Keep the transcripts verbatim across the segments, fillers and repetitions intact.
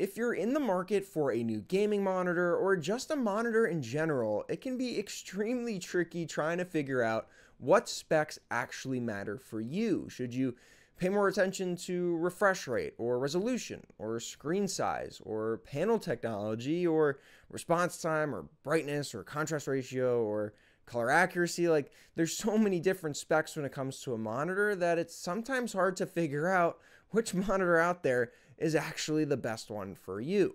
If you're in the market for a new gaming monitor or just a monitor in general, it can be extremely tricky trying to figure out what specs actually matter for you. Should you pay more attention to refresh rate or resolution or screen size or panel technology or response time or brightness or contrast ratio or color accuracy? Like, there's so many different specs when it comes to a monitor that it's sometimes hard to figure out which monitor out there is actually the best one for you.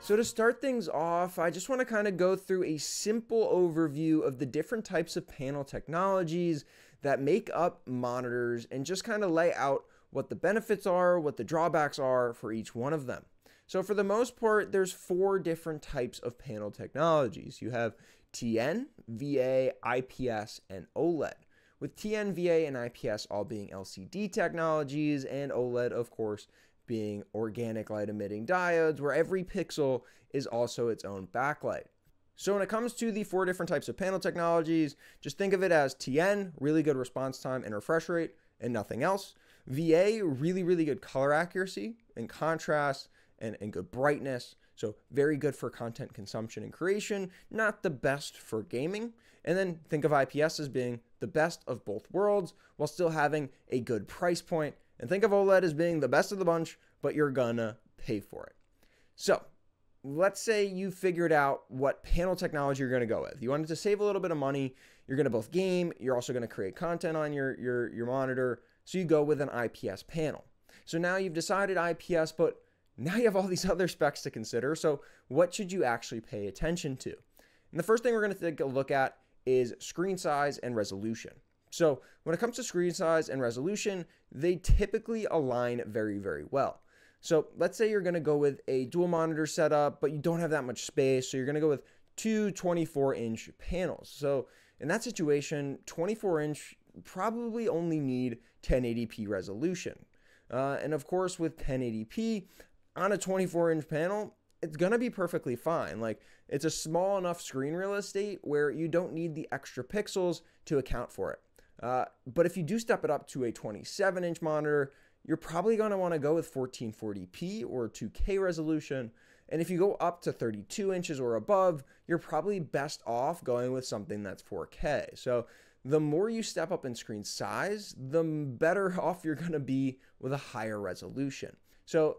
So to start things off, I just want to kind of go through a simple overview of the different types of panel technologies that make up monitors and just kind of lay out what the benefits are, what the drawbacks are for each one of them. So for the most part, there's four different types of panel technologies. You have T N, V A, I P S, and OLED. With T N, V A, and I P S all being L C D technologies, and OLED, of course, being organic light-emitting diodes, where every pixel is also its own backlight. So when it comes to the four different types of panel technologies, just think of it as T N, really good response time and refresh rate, and nothing else. V A, really, really good color accuracy and contrast and, and good brightness. So very good for content consumption and creation, not the best for gaming. And then think of I P S as being the best of both worlds while still having a good price point. And think of OLED as being the best of the bunch, but you're gonna pay for it. So let's say you figured out what panel technology you're gonna go with. You wanted to save a little bit of money. You're gonna both game. You're also gonna create content on your, your, your monitor. So you go with an I P S panel. So now you've decided I P S, but now you have all these other specs to consider, so what should you actually pay attention to? And the first thing we're going to take a look at is screen size and resolution. So when it comes to screen size and resolution, they typically align very, very well. So let's say you're going to go with a dual monitor setup, but you don't have that much space, so you're going to go with two twenty-four inch panels. So in that situation, twenty-four inch probably only need ten eighty p resolution. Uh, and of course, with ten eighty p, on a twenty-four inch panel, it's gonna be perfectly fine. Like, it's a small enough screen real estate where you don't need the extra pixels to account for it. Uh, but if you do step it up to a twenty-seven inch monitor, you're probably gonna wanna go with fourteen forty p or two K resolution. And if you go up to thirty-two inches or above, you're probably best off going with something that's four K. So the more you step up in screen size, the better off you're gonna be with a higher resolution. So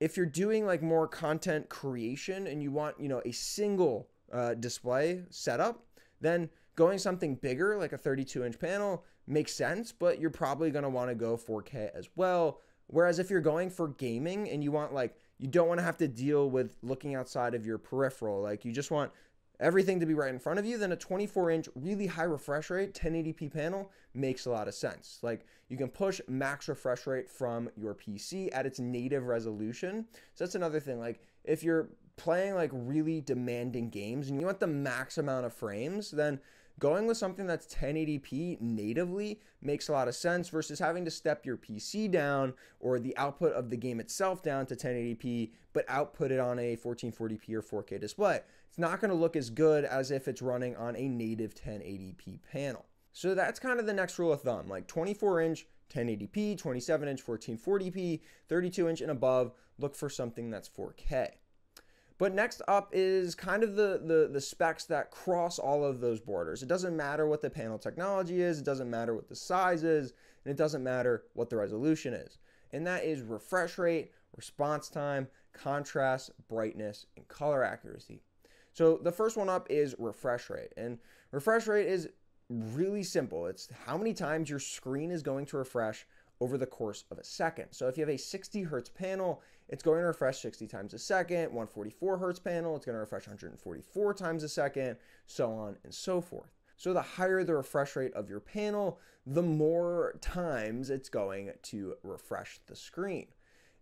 if you're doing like more content creation and you want, you know, a single uh, display setup, then going something bigger like a thirty-two inch panel makes sense, but you're probably going to want to go four K as well. Whereas if you're going for gaming and you want, like, you don't want to have to deal with looking outside of your peripheral, like you just want everything to be right in front of you, then a twenty-four inch really high refresh rate ten eighty p panel makes a lot of sense. Like, you can push max refresh rate from your P C at its native resolution. So that's another thing. Like, if you're playing like really demanding games and you want the max amount of frames, then going with something that's ten eighty p natively makes a lot of sense versus having to step your P C down or the output of the game itself down to ten eighty p, but output it on a fourteen forty p or four K display. It's not going to look as good as if it's running on a native ten eighty p panel. So that's kind of the next rule of thumb, like twenty-four inch, ten eighty p, twenty-seven inch, fourteen forty p, thirty-two inch and above, look for something that's four K. But next up is kind of the, the, the specs that cross all of those borders. It doesn't matter what the panel technology is, it doesn't matter what the size is, and it doesn't matter what the resolution is. And that is refresh rate, response time, contrast, brightness, and color accuracy. So the first one up is refresh rate. And refresh rate is really simple. It's how many times your screen is going to refresh over the course of a second. So if you have a sixty hertz panel, it's going to refresh sixty times a second, one forty-four hertz panel, it's going to refresh one forty-four times a second, so on and so forth. So the higher the refresh rate of your panel, the more times it's going to refresh the screen.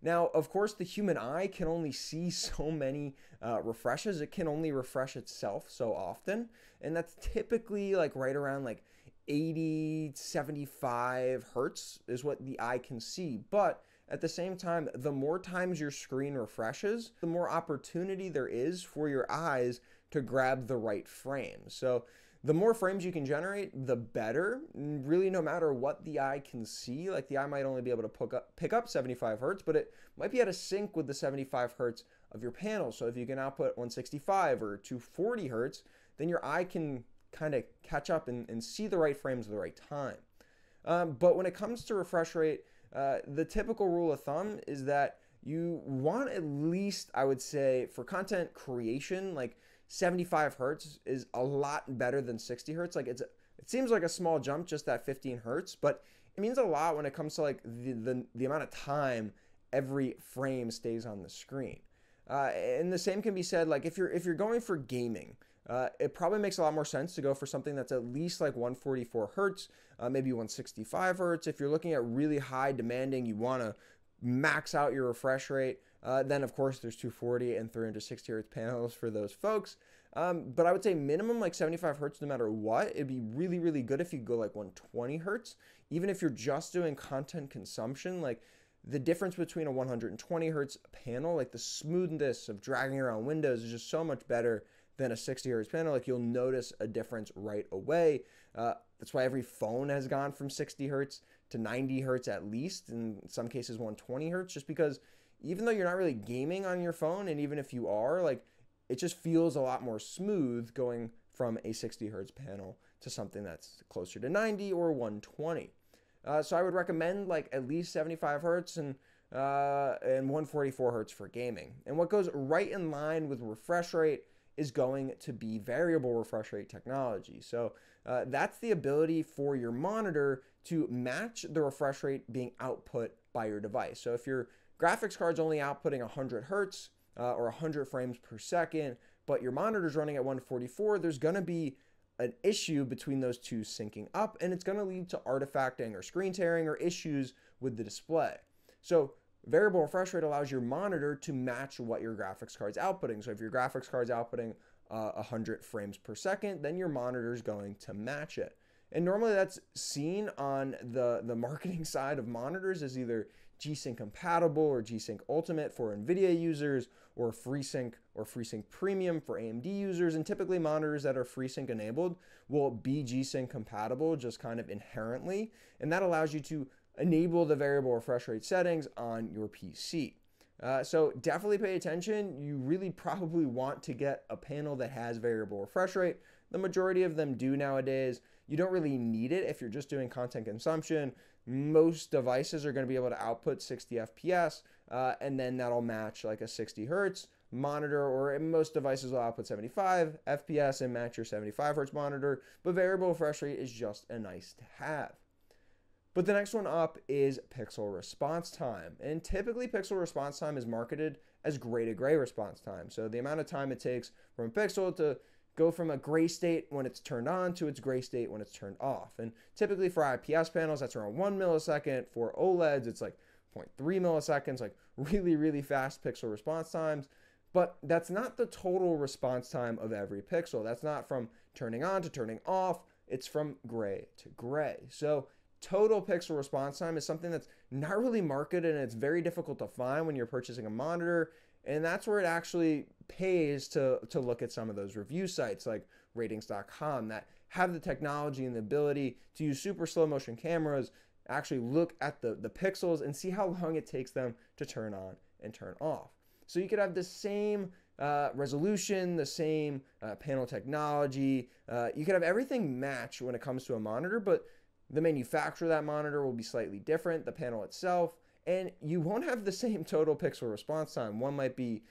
Now, of course, the human eye can only see so many uh, refreshes. It can only refresh itself so often. And that's typically like right around like eighty, seventy-five hertz is what the eye can see. But at the same time, the more times your screen refreshes, the more opportunity there is for your eyes to grab the right frame. So The more frames you can generate, the better, really, no matter what the eye can see. Like, the eye might only be able to pick up, pick up seventy-five hertz, but it might be out of sync with the seventy-five hertz of your panel. So if you can output one sixty-five or two forty hertz, then your eye can kind of catch up and, and see the right frames at the right time. Um, but when it comes to refresh rate, uh, the typical rule of thumb is that you want at least, I would say, for content creation, like seventy-five hertz is a lot better than sixty hertz. Like, it's, it seems like a small jump, just that fifteen hertz, but it means a lot when it comes to like the, the, the amount of time every frame stays on the screen. Uh, and the same can be said, like, if you're, if you're going for gaming, uh, it probably makes a lot more sense to go for something that's at least like one forty-four hertz, uh, maybe one sixty-five hertz. If you're looking at really high demanding, you want to max out your refresh rate, uh, then of course there's two forty and three sixty hertz panels for those folks. Um, but I would say minimum like seventy-five hertz no matter what. It'd be really, really good if you go like one twenty hertz, even if you're just doing content consumption. Like, the difference between a one twenty hertz panel, like the smoothness of dragging around windows, is just so much better than a sixty hertz panel. Like, you'll notice a difference right away. Uh, that's why every phone has gone from sixty hertz to ninety hertz at least, and in some cases one twenty hertz, just because even though you're not really gaming on your phone, and even if you are, like, it just feels a lot more smooth going from a sixty hertz panel to something that's closer to ninety or one twenty. Uh, so I would recommend like at least seventy-five hertz and uh, and one forty-four hertz for gaming. And what goes right in line with refresh rate is going to be variable refresh rate technology. So uh, that's the ability for your monitor to match the refresh rate being output by your device. So if your graphics card's only outputting one hundred hertz uh, or one hundred frames per second, but your monitor's running at one forty-four, there's going to be an issue between those two syncing up, and it's going to lead to artifacting or screen tearing or issues with the display. So variable refresh rate allows your monitor to match what your graphics card's outputting. So if your graphics card's outputting uh, one hundred frames per second, then your monitor's going to match it. And normally that's seen on the, the marketing side of monitors as either G-Sync compatible or G-Sync Ultimate for NVIDIA users, or FreeSync or FreeSync Premium for A M D users. And typically monitors that are FreeSync enabled will be G-Sync compatible just kind of inherently. And that allows you to enable the variable refresh rate settings on your P C. Uh, so definitely pay attention. You really probably want to get a panel that has variable refresh rate. The majority of them do nowadays. You don't really need it if you're just doing content consumption. Most devices are going to be able to output sixty F P S, uh, and then that'll match like a sixty hertz monitor, or most devices will output seventy-five F P S and match your seventy-five hertz monitor. But variable refresh rate is just a nice to have. But the next one up is pixel response time. And typically pixel response time is marketed as gray to gray response time. So the amount of time it takes from a pixel to go from a gray state when it's turned on to its gray state when it's turned off. And typically for I P S panels, that's around one millisecond. For OLEDs, it's like zero point three milliseconds, like really, really fast pixel response times. But that's not the total response time of every pixel. That's not from turning on to turning off. It's from gray to gray. So total pixel response time is something that's not really marketed, and it's very difficult to find when you're purchasing a monitor. And that's where it actually pays to, to look at some of those review sites like ratings dot com that have the technology and the ability to use super slow motion cameras, actually look at the, the pixels and see how long it takes them to turn on and turn off. So you could have the same Uh, resolution, the same uh, panel technology. Uh, you could have everything match when it comes to a monitor, but the manufacturer of that monitor will be slightly different, the panel itself, and you won't have the same total pixel response time. One might be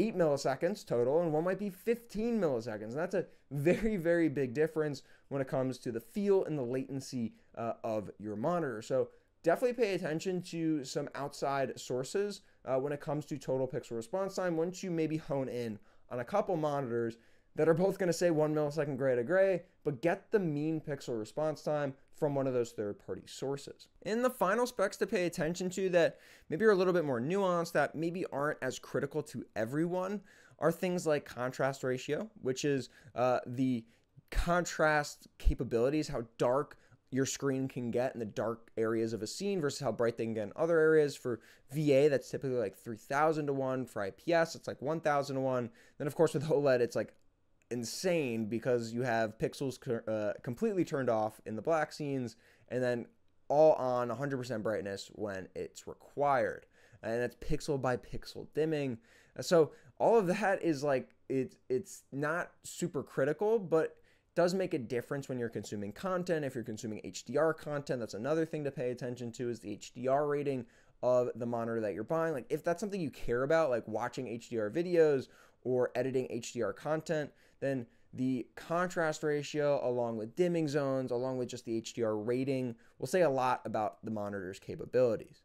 eight milliseconds total, and one might be fifteen milliseconds. And that's a very, very big difference when it comes to the feel and the latency uh, of your monitor. So definitely pay attention to some outside sources uh, when it comes to total pixel response time. Once you maybe hone in on a couple monitors that are both going to say one millisecond gray to gray, but get the mean pixel response time from one of those third-party sources. And the final specs to pay attention to that maybe are a little bit more nuanced, that maybe aren't as critical to everyone, are things like contrast ratio, which is uh, the contrast capabilities, how dark your screen can get in the dark areas of a scene versus how bright they can get in other areas. For V A, that's typically like three thousand to one. For I P S, it's like one thousand to one. Then of course with OLED, it's like insane because you have pixels uh, completely turned off in the black scenes and then all on one hundred percent brightness when it's required. And that's pixel by pixel dimming. So all of that is like, it, it's not super critical, but does make a difference when you're consuming content. If you're consuming H D R content, that's another thing to pay attention to, is the H D R rating of the monitor that you're buying. Like if that's something you care about, like watching H D R videos or editing H D R content, then the contrast ratio along with dimming zones, along with just the H D R rating, will say a lot about the monitor's capabilities.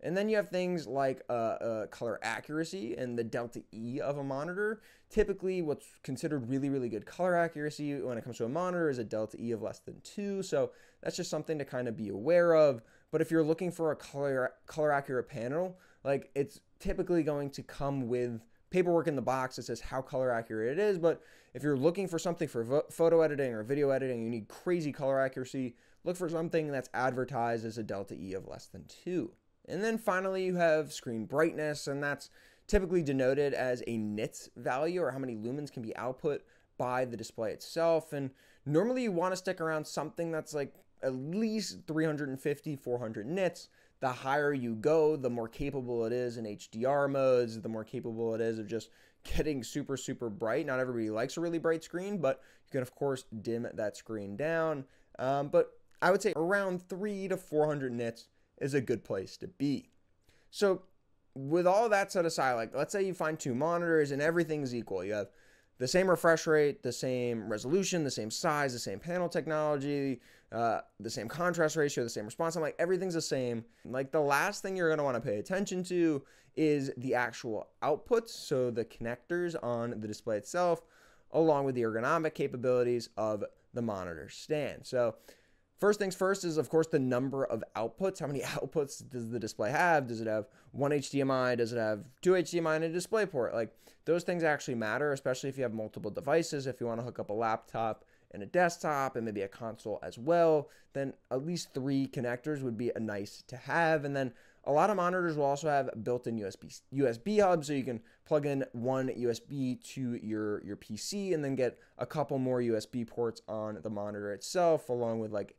And then you have things like uh, uh, color accuracy and the delta E of a monitor. Typically, what's considered really, really good color accuracy when it comes to a monitor is a delta E of less than two. So that's just something to kind of be aware of. But if you're looking for a color, color accurate panel, like it's typically going to come with paperwork in the box that says how color accurate it is. But if you're looking for something for photo editing or video editing, you need crazy color accuracy, look for something that's advertised as a delta E of less than two. And then finally, you have screen brightness, and that's typically denoted as a nits value, or how many lumens can be output by the display itself. And normally you want to stick around something that's like at least three hundred fifty, four hundred nits. The higher you go, the more capable it is in H D R modes, the more capable it is of just getting super, super bright. Not everybody likes a really bright screen, but you can of course dim that screen down. Um, but I would say around three to four hundred nits is a good place to be. So with all that set aside, like let's say you find two monitors and everything's equal. You have the same refresh rate, the same resolution, the same size, the same panel technology, uh, the same contrast ratio, the same response. I'm like, everything's the same. Like the last thing you're gonna wanna pay attention to is the actual outputs. So the connectors on the display itself, along with the ergonomic capabilities of the monitor stand. So first things first is, of course, the number of outputs. How many outputs does the display have? Does it have one H D M I? Does it have two H D M I and a display port? Like those things actually matter, especially if you have multiple devices. If you want to hook up a laptop and a desktop and maybe a console as well, then at least three connectors would be a nice to have. And then a lot of monitors will also have built-in U S B U S B hubs, so you can plug in one U S B to your, your P C and then get a couple more U S B ports on the monitor itself, along with like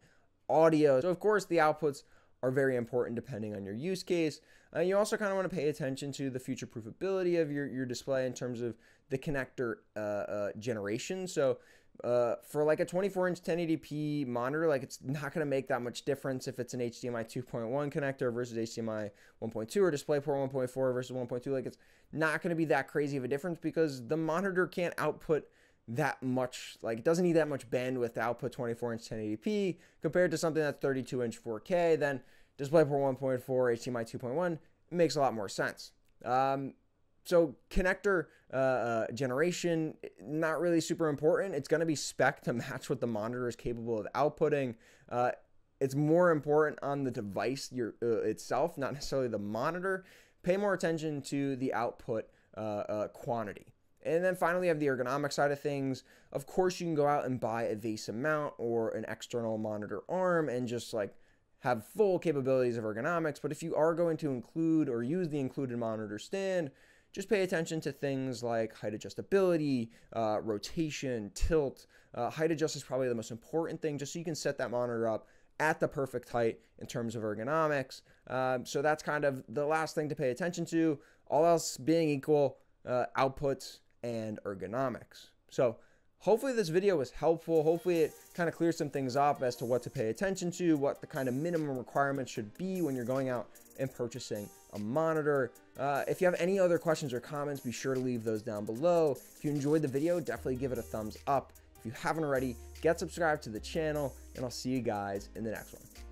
audio. So of course the outputs are very important depending on your use case. Uh, you also kind of want to pay attention to the future proofability of your, your display in terms of the connector uh, uh, generation. So uh, for like a twenty-four inch ten eighty p monitor, like it's not going to make that much difference if it's an H D M I two point one connector versus H D M I one point two or DisplayPort one point four versus one point two. Like it's not going to be that crazy of a difference because the monitor can't output that much. Like it doesn't need that much bandwidth to output twenty-four inch ten eighty p compared to something that's thirty-two inch four K. Then DisplayPort one point four, H D M I two point one makes a lot more sense. Um, so connector uh, generation, not really super important. It's going to be spec to match what the monitor is capable of outputting. Uh, it's more important on the device your, uh, itself, not necessarily the monitor. Pay more attention to the output uh, uh, quantity. And then finally, you have the ergonomic side of things. Of course, you can go out and buy a VESA mount or an external monitor arm and just like have full capabilities of ergonomics. But if you are going to include or use the included monitor stand, just pay attention to things like height adjustability, uh, rotation, tilt. Uh, height adjust is probably the most important thing, just so you can set that monitor up at the perfect height in terms of ergonomics. Um, so that's kind of the last thing to pay attention to. All else being equal, uh, outputs and ergonomics. So hopefully this video was helpful. Hopefully it kind of clears some things up as to what to pay attention to, what the kind of minimum requirements should be when you're going out and purchasing a monitor. Uh, if you have any other questions or comments, be sure to leave those down below. If you enjoyed the video, definitely give it a thumbs up. If you haven't already, get subscribed to the channel, and I'll see you guys in the next one.